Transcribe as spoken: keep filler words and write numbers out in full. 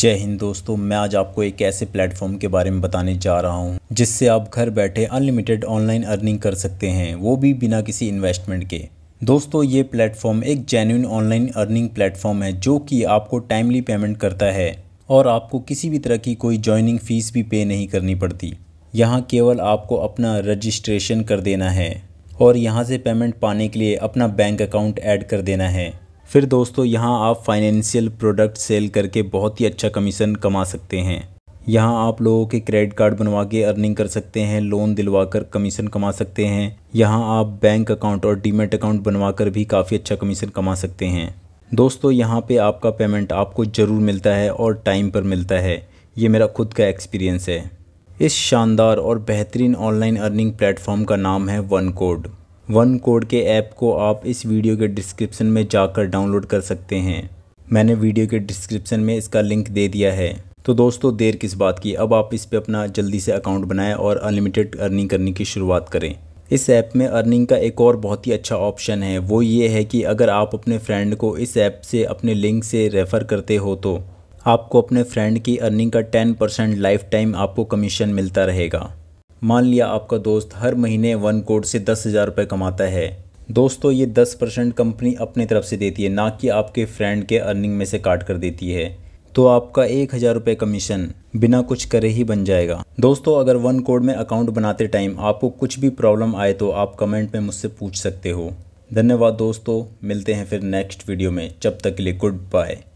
जय हिंद दोस्तों, मैं आज आपको एक ऐसे प्लेटफॉर्म के बारे में बताने जा रहा हूँ जिससे आप घर बैठे अनलिमिटेड ऑनलाइन अर्निंग कर सकते हैं, वो भी बिना किसी इन्वेस्टमेंट के। दोस्तों ये प्लेटफॉर्म एक जेन्युइन ऑनलाइन अर्निंग प्लेटफॉर्म है जो कि आपको टाइमली पेमेंट करता है और आपको किसी भी तरह की कोई ज्वाइनिंग फ़ीस भी पे नहीं करनी पड़ती। यहाँ केवल आपको अपना रजिस्ट्रेशन कर देना है और यहाँ से पेमेंट पाने के लिए अपना बैंक अकाउंट ऐड कर देना है। फिर दोस्तों यहाँ आप फाइनेंशियल प्रोडक्ट सेल करके बहुत ही अच्छा कमीशन कमा सकते हैं। यहाँ आप लोगों के क्रेडिट कार्ड बनवा के अर्निंग कर सकते हैं, लोन दिलवा कर कमीशन कमा सकते हैं। यहाँ आप बैंक अकाउंट और डीमेट अकाउंट बनवा कर भी काफ़ी अच्छा कमीशन कमा सकते हैं। दोस्तों यहाँ पे आपका पेमेंट आपको ज़रूर मिलता है और टाइम पर मिलता है, ये मेरा खुद का एक्सपीरियंस है। इस शानदार और बेहतरीन ऑनलाइन अर्निंग प्लेटफॉर्म का नाम है वन कोड। वन कोड के ऐप को आप इस वीडियो के डिस्क्रिप्शन में जाकर डाउनलोड कर सकते हैं। मैंने वीडियो के डिस्क्रिप्शन में इसका लिंक दे दिया है। तो दोस्तों देर किस बात की, अब आप इस पे अपना जल्दी से अकाउंट बनाएं और अनलिमिटेड अर्निंग करने की शुरुआत करें। इस ऐप में अर्निंग का एक और बहुत ही अच्छा ऑप्शन है, वो ये है कि अगर आप अपने फ्रेंड को इस ऐप से अपने लिंक से रेफ़र करते हो तो आपको अपने फ्रेंड की अर्निंग का टेन परसेंट लाइफ टाइम आपको कमीशन मिलता रहेगा। मान लिया आपका दोस्त हर महीने वन कोड से दस हज़ार रुपये कमाता है। दोस्तों ये दस परसेंट कंपनी अपनी तरफ से देती है, ना कि आपके फ्रेंड के अर्निंग में से काट कर देती है। तो आपका एक हज़ार रुपये कमीशन बिना कुछ करे ही बन जाएगा। दोस्तों अगर वन कोड में अकाउंट बनाते टाइम आपको कुछ भी प्रॉब्लम आए तो आप कमेंट में मुझसे पूछ सकते हो। धन्यवाद दोस्तों, मिलते हैं फिर नेक्स्ट वीडियो में। जब तक के लिए गुड बाय।